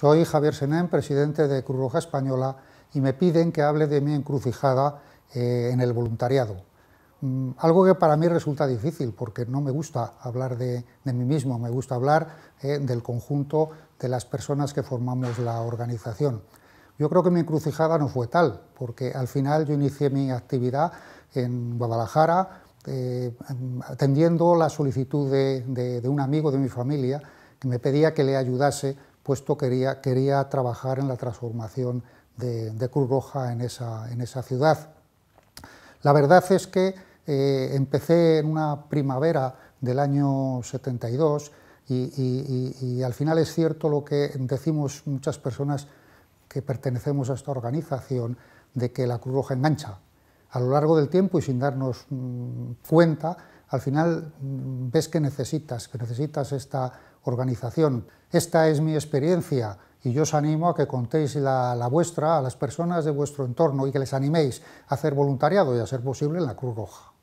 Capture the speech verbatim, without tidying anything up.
Soy Javier Senén, presidente de Cruz Roja Española, y me piden que hable de mi encrucijada eh, en el voluntariado. Mm, algo que para mí resulta difícil, porque no me gusta hablar de, de mí mismo, me gusta hablar eh, del conjunto de las personas que formamos la organización. Yo creo que mi encrucijada no fue tal, porque al final yo inicié mi actividad en Guadalajara, eh, atendiendo la solicitud de, de, de un amigo de mi familia que me pedía que le ayudase, puesto que quería, quería trabajar en la transformación de, de Cruz Roja en esa, en esa ciudad. La verdad es que eh, empecé en una primavera del año setenta y dos y, y, y, y al final es cierto lo que decimos muchas personas que pertenecemos a esta organización, de que la Cruz Roja engancha. A lo largo del tiempo y sin darnos mmm, cuenta, al final mmm, ves que necesitas, que necesitas esta organización. Esta es mi experiencia y yo os animo a que contéis la, la vuestra a las personas de vuestro entorno y que les animéis a hacer voluntariado y a ser posible en la Cruz Roja.